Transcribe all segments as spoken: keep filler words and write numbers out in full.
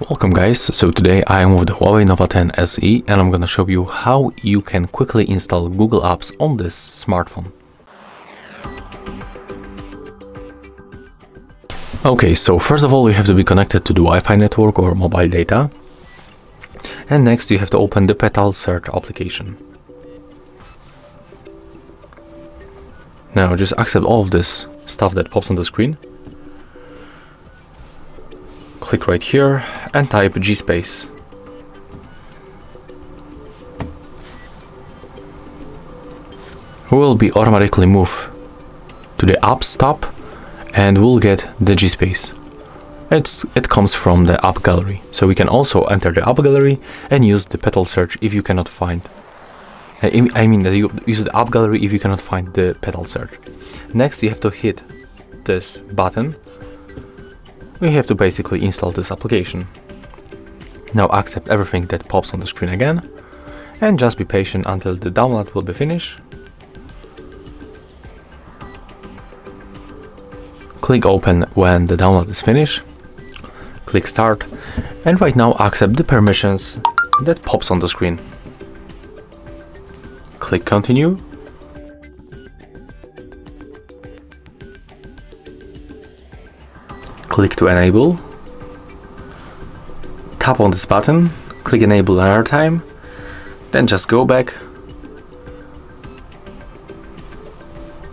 Welcome guys, so today I am with the Huawei Nova ten S E and I'm gonna show you how you can quickly install Google Apps on this smartphone. Okay, so first of all we have to be connected to the Wi-Fi network or mobile data. And next you have to open the Petal Search application. Now just accept all of this stuff that pops on the screen. Click right here and type GSpace. We will be automatically moved to the Apps tab and we'll get the GSpace. It's, it comes from the App Gallery. So we can also enter the App Gallery and use the Petal Search if you cannot find. I mean, you use the App Gallery if you cannot find the Petal Search. Next, you have to hit this button. We have to basically install this application. Now accept everything that pops on the screen again and just be patient until the download will be finished. Click open when the download is finished. Click start and right now accept the permissions that pops on the screen. Click continue. Click to enable, tap on this button, click enable another time, then just go back,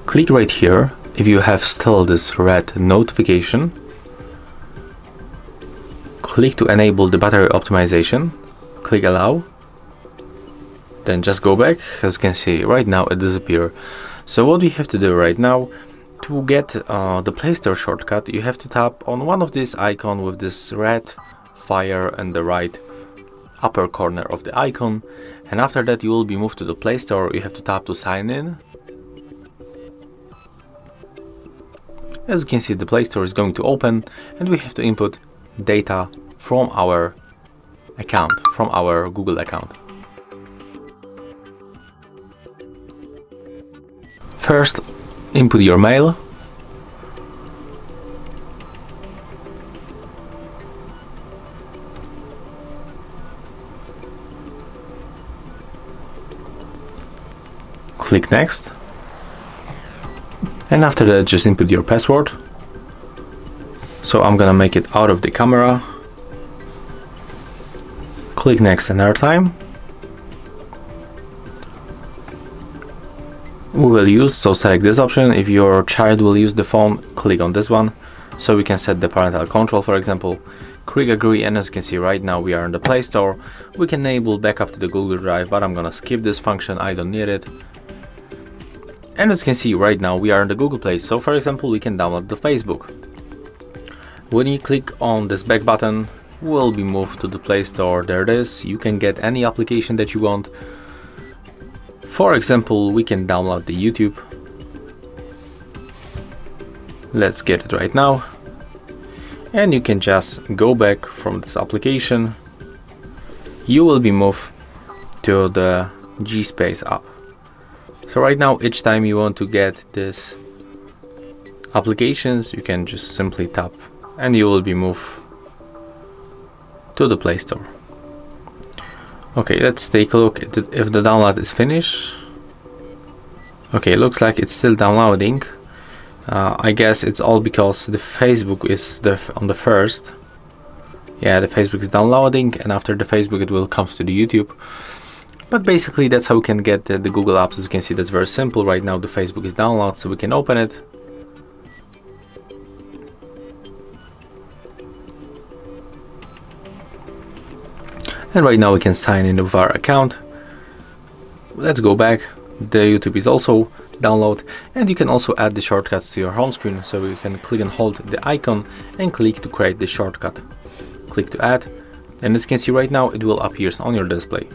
click right here if you have still this red notification, click to enable the battery optimization, click allow, then just go back. As you can see right now it disappeared. So what we have to do right now, to get uh, the Play Store shortcut, you have to tap on one of these icons with this red fire in the right upper corner of the icon, and after that you will be moved to the Play Store. You have to tap to sign in. As you can see, the Play Store is going to open and we have to input data from our account, from our Google account. First, input your mail, click next, and after that just input your password. So I'm gonna make it out of the camera, click next another time. We will use, so select this option. If your child will use the phone, click on this one. So we can set the parental control, for example. Click agree, and as you can see right now we are in the Play Store. We can enable backup to the Google Drive, but I'm gonna skip this function, I don't need it. And as you can see right now we are in the Google Play, so for example we can download the Facebook. When you click on this back button, we'll be moved to the Play Store. There it is, you can get any application that you want. For example, we can download the YouTube. Let's get it right now. And you can just go back from this application. You will be moved to the GSpace app. So right now, each time you want to get these applications, you can just simply tap and you will be moved to the Play Store. Okay, let's take a look at if the download is finished. Okay, looks like it's still downloading. Uh, I guess it's all because the Facebook is the f on the first. Yeah, the Facebook is downloading, and after the Facebook it will comes to the YouTube. But basically that's how we can get the, the Google Apps. As you can see, that's very simple. Right now the Facebook is downloaded, so we can open it. And right now we can sign in with our account. Let's go back. The YouTube is also download, and you can also add the shortcuts to your home screen. So you can click and hold the icon and click to create the shortcut. Click to add, and as you can see right now it will appear on your display.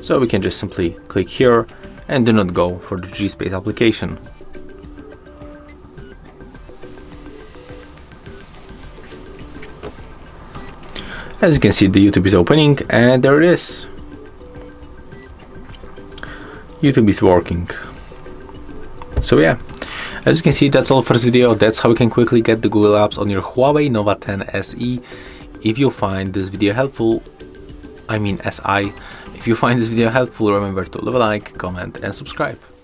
So we can just simply click here and do not go for the GSpace application. As you can see, the YouTube is opening, and there it is. YouTube is working. So yeah, as you can see, that's all for this video. That's how you can quickly get the Google Apps on your Huawei Nova ten S E. If you find this video helpful, I mean S I, if you find this video helpful, remember to leave a like, comment and subscribe.